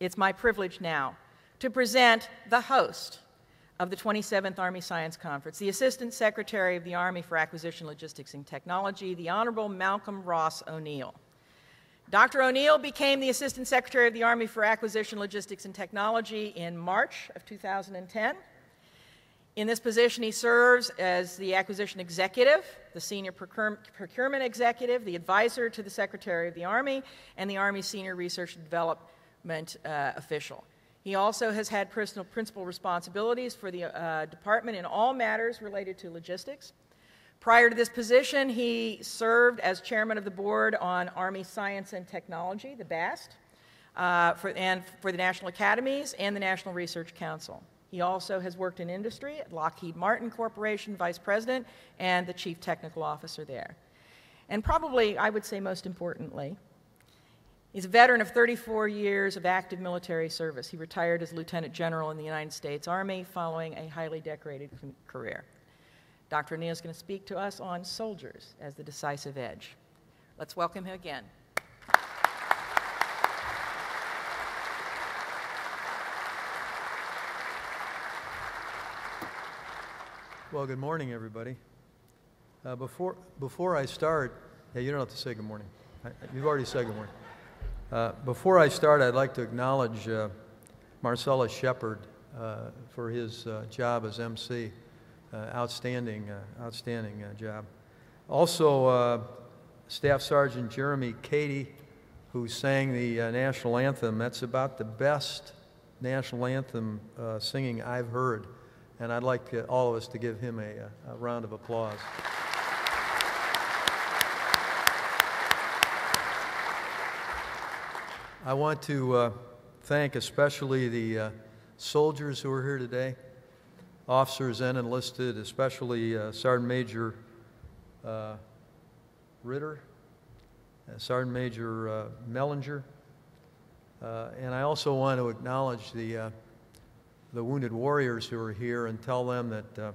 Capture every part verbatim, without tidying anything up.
It's my privilege now to present the host of the twenty-seventh Army Science Conference, the Assistant Secretary of the Army for Acquisition, Logistics and Technology, the Honorable Malcolm Ross O'Neill. Doctor O'Neill became the Assistant Secretary of the Army for Acquisition, Logistics and Technology in March of two thousand ten. In this position, he serves as the Acquisition Executive, the Senior Procure- Procurement Executive, the Advisor to the Secretary of the Army, and the Army Senior Research and Development uh, Official. He also has had personal principal responsibilities for the uh, department in all matters related to logistics. Prior to this position, he served as chairman of the board on Army Science and Technology, the B A S T, uh, for, and for the National Academies and the National Research Council. He also has worked in industry at Lockheed Martin Corporation, vice president, and the chief technical officer there. And probably, I would say most importantly, he's a veteran of thirty-four years of active military service. He retired as Lieutenant General in the United States Army following a highly decorated career. Doctor O'Neill is going to speak to us on soldiers as the decisive edge. Let's welcome him again. Well, good morning, everybody. Uh, before, before I start, yeah, you don't have to say good morning. I, you've already said good morning. Uh, before I start, I'd like to acknowledge uh, Marcellus Shepard uh, for his uh, job as M C. Uh, outstanding, uh, outstanding uh, job. Also, uh, Staff Sergeant Jeremy Cady, who sang the uh, national anthem. That's about the best national anthem uh, singing I've heard, and I'd like uh, all of us to give him a, a round of applause. I want to uh, thank especially the uh, soldiers who are here today, officers and enlisted, especially uh, Sergeant Major uh, Ritter, uh, Sergeant Major uh, Mellinger, uh, and I also want to acknowledge the, uh, the wounded warriors who are here and tell them that uh,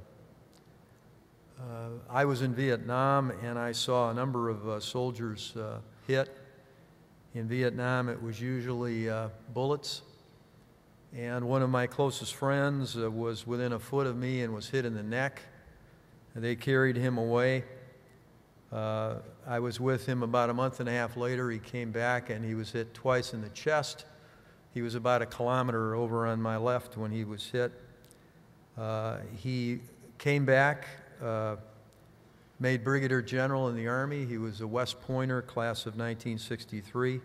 uh, I was in Vietnam and I saw a number of uh, soldiers uh, hit. In Vietnam, it was usually uh, bullets, and one of my closest friends uh, was within a foot of me and was hit in the neck. They carried him away. Uh, I was with him about a month and a half later. He came back and he was hit twice in the chest. He was about a kilometer over on my left when he was hit. Uh, he came back, uh, made Brigadier General in the Army. He was a West Pointer, class of nineteen sixty-three.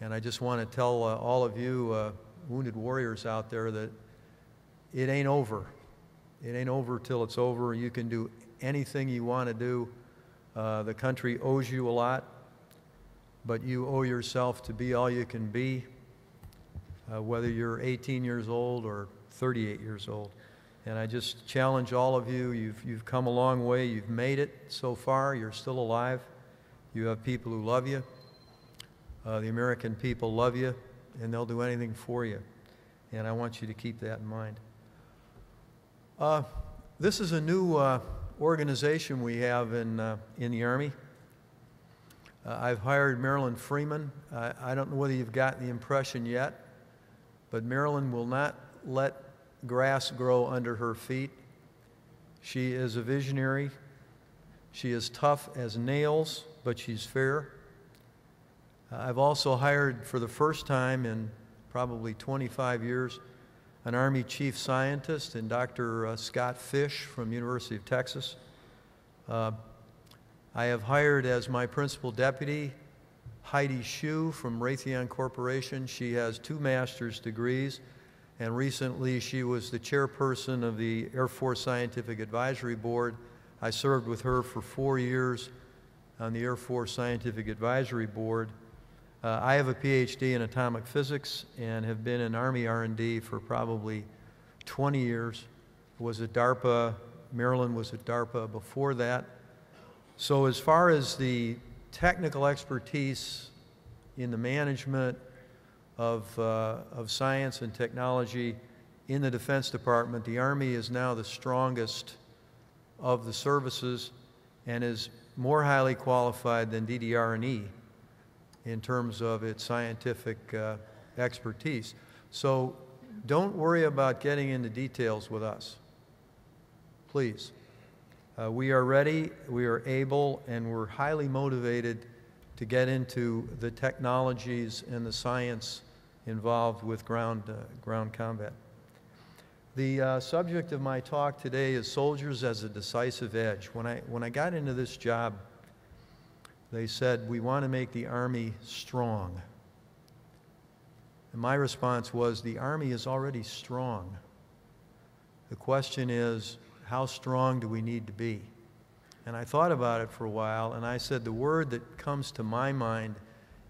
And I just want to tell uh, all of you uh, wounded warriors out there that it ain't over. It ain't over till it's over. You can do anything you want to do. Uh, the country owes you a lot, but you owe yourself to be all you can be, uh, whether you're eighteen years old or thirty-eight years old. And I just challenge all of you, you've, you've come a long way, you've made it so far, you're still alive, you have people who love you, uh, the American people love you, and they'll do anything for you. And I want you to keep that in mind. Uh, this is a new uh, organization we have in, uh, in the Army. Uh, I've hired Marilyn Freeman. Uh, I don't know whether you've gotten the impression yet, but Marilyn will not let grass grow under her feet. She is a visionary. She is tough as nails, but she's fair. Uh, I've also hired for the first time in probably twenty-five years an Army Chief Scientist in Doctor Uh, Scott Fish from University of Texas. Uh, I have hired as my principal deputy Heidi Hsu from Raytheon Corporation. She has two master's degrees. And recently, she was the chairperson of the Air Force Scientific Advisory Board. I served with her for four years on the Air Force Scientific Advisory Board. Uh, I have a P H D in atomic physics and have been in Army R and D for probably twenty years. Was at DARPA. Marilyn was at DARPA before that. So as far as the technical expertise in the management Of, uh, of science and technology in the Defense Department, the Army is now the strongest of the services and is more highly qualified than D D R and E in terms of its scientific uh, expertise. So don't worry about getting into details with us, please. Uh, we are ready, we are able, and we're highly motivated to get into the technologies and the science involved with ground, uh, ground combat. The uh, subject of my talk today is soldiers as a decisive edge. When I, when I got into this job, they said, we want to make the Army strong. And my response was, the Army is already strong. The question is, how strong do we need to be? And I thought about it for a while, and I said, the word that comes to my mind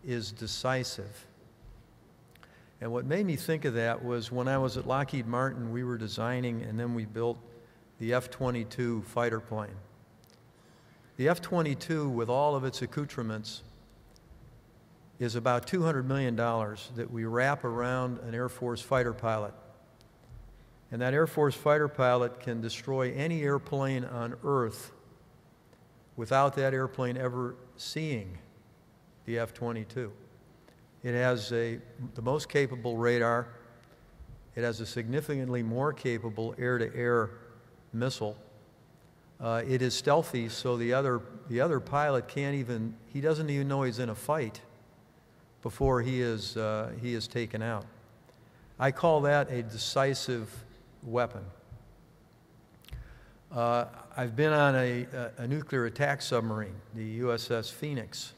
is decisive. And what made me think of that was when I was at Lockheed Martin, we were designing, and then we built the F twenty-two fighter plane. The F twenty-two, with all of its accoutrements, is about two hundred million dollars that we wrap around an Air Force fighter pilot. And that Air Force fighter pilot can destroy any airplane on Earth without that airplane ever seeing the F twenty-two. It has a, the most capable radar. It has a significantly more capable air-to-air missile. Uh, it is stealthy, so the other, the other pilot can't even, he doesn't even know he's in a fight before he is, uh, he is taken out. I call that a decisive weapon. Uh, I've been on a, a, a nuclear attack submarine, the U S S Phoenix,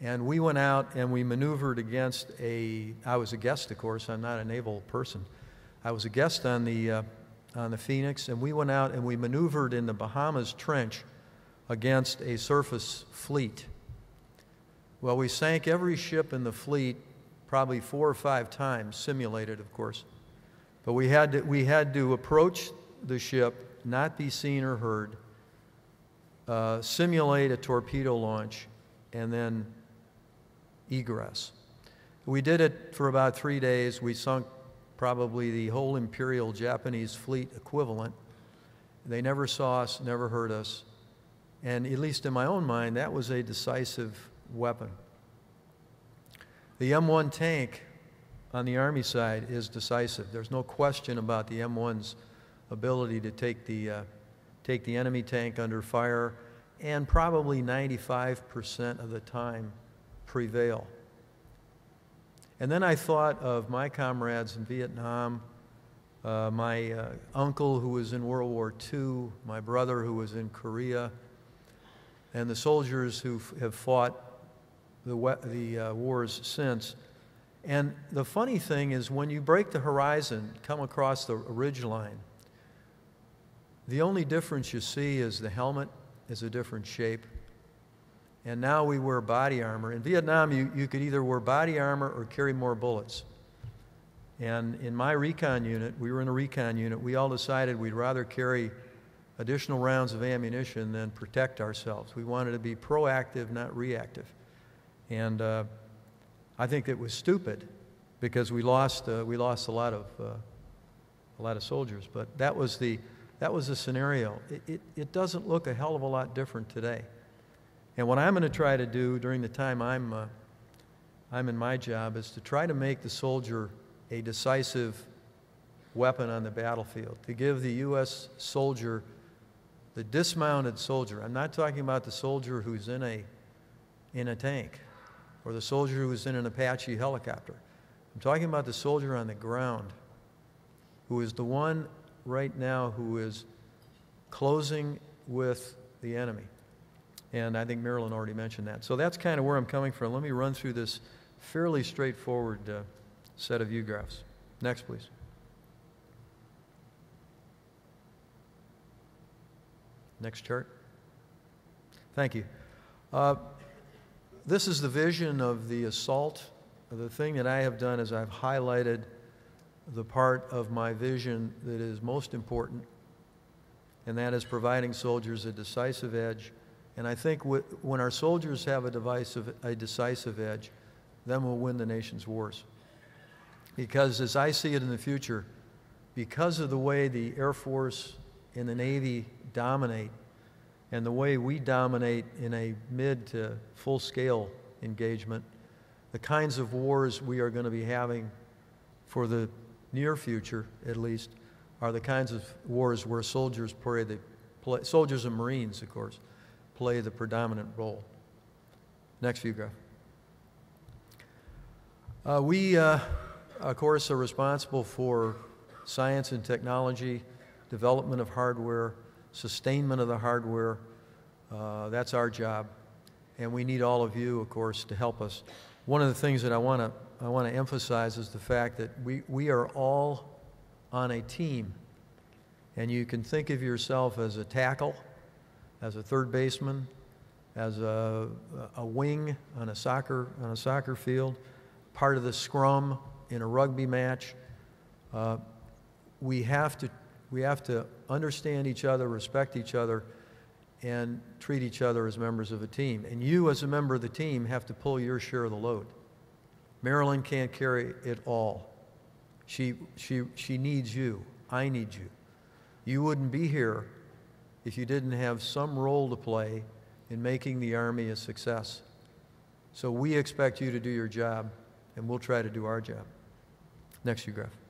and we went out and we maneuvered against a, I was a guest, of course, I'm not a naval person. I was a guest on the, uh, on the Phoenix, and we went out and we maneuvered in the Bahamas trench against a surface fleet. Well, we sank every ship in the fleet probably four or five times, simulated, of course. But we had to, we had to approach the ship, not be seen or heard, uh, simulate a torpedo launch, and then egress. We did it for about three days. We sunk probably the whole Imperial Japanese fleet equivalent. They never saw us, never heard us. And at least in my own mind, that was a decisive weapon. The M one tank on the Army side is decisive. There's no question about the M one's ability to take the, uh, take the enemy tank under fire and probably ninety-five percent of the time prevail. And then I thought of my comrades in Vietnam, uh, my uh, uncle who was in World War Two, my brother who was in Korea, and the soldiers who have fought the, the uh, wars since. And the funny thing is when you break the horizon, come across the ridgeline, the only difference you see is the helmet is a different shape. And now we wear body armor. In Vietnam, you, you could either wear body armor or carry more bullets. And in my recon unit, we were in a recon unit, we all decided we'd rather carry additional rounds of ammunition than protect ourselves. We wanted to be proactive, not reactive. And uh, I think it was stupid because we lost, uh, we lost a, lot of, uh, a lot of soldiers. But that was the, that was the scenario. It, it, it doesn't look a hell of a lot different today. And what I'm going to try to do during the time I'm, uh, I'm in my job is to try to make the soldier a decisive weapon on the battlefield, to give the U S soldier, the dismounted soldier, I'm not talking about the soldier who's in a, in a tank or the soldier who's in an Apache helicopter. I'm talking about the soldier on the ground who is the one right now who is closing with the enemy. And I think Marilyn already mentioned that. So that's kind of where I'm coming from. Let me run through this fairly straightforward uh, set of view graphs. Next, please. Next chart. Thank you. Uh, this is the vision of the assault. The thing that I have done is I've highlighted the part of my vision that is most important, and that is providing soldiers a decisive edge. And I think when our soldiers have a, divisive, a decisive edge, then we'll win the nation's wars. Because as I see it in the future, because of the way the Air Force and the Navy dominate, and the way we dominate in a mid to full-scale engagement, the kinds of wars we are going to be having for the near future, at least, are the kinds of wars where soldiers play the play, soldiers and Marines, of course, play the predominant role. Next few graphs. Uh, we, uh, of course, are responsible for science and technology, development of hardware, sustainment of the hardware. Uh, that's our job, and we need all of you, of course, to help us. One of the things that I want to I want to emphasize is the fact that we we are all on a team, and you can think of yourself as a tackle, as a third baseman, as a a wing on a soccer on a soccer field, part of the scrum in a rugby match. Uh, we have to we have to understand each other, respect each other, and treat each other as members of a team. And you, as a member of the team, have to pull your share of the load. Marilyn can't carry it all. She, she, she needs you. I need you. You wouldn't be here if you didn't have some role to play in making the Army a success. So we expect you to do your job, and we'll try to do our job. Next, you graph.